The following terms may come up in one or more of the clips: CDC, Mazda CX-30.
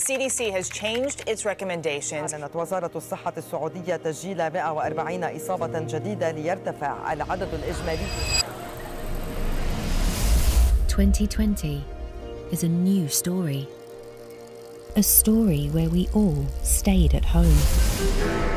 CDC has changed its recommendations. أعلنت وزارة الصحة السعودية تسجيل 140 إصابة جديدة ليرتفع العدد الإجمالي. 2020 is a new story. A story where we all stayed at home.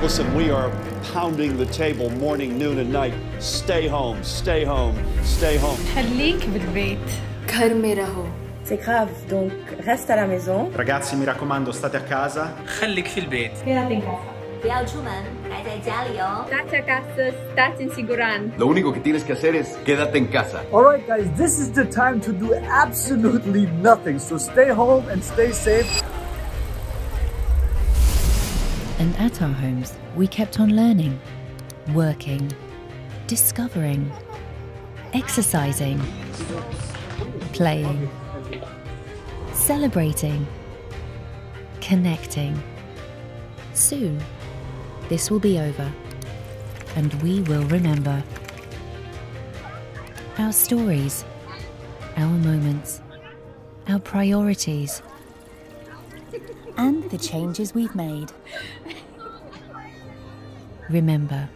Listen, we are pounding the table morning, noon and night. Stay home, stay home, stay home. خليك بالبيت. घर में रहो. C'est grave, donc reste à la maison. Ragazzi, mi raccomando, state a casa. خليك في البيت. Quédate en casa. No salgas fuera. State a casa, state in seguridad. Lo único que tienes que hacer es quédate en casa. All right, guys, this is the time to do absolutely nothing. So stay home and stay safe. And at our homes, we kept on learning, working, discovering, exercising, playing. Celebrating, connecting. Soon, this will be over, and we will remember our stories, our moments, our priorities, and the changes we've made. Remember,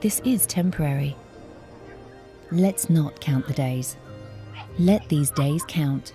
this is temporary. Let's not count the days. Let these days count.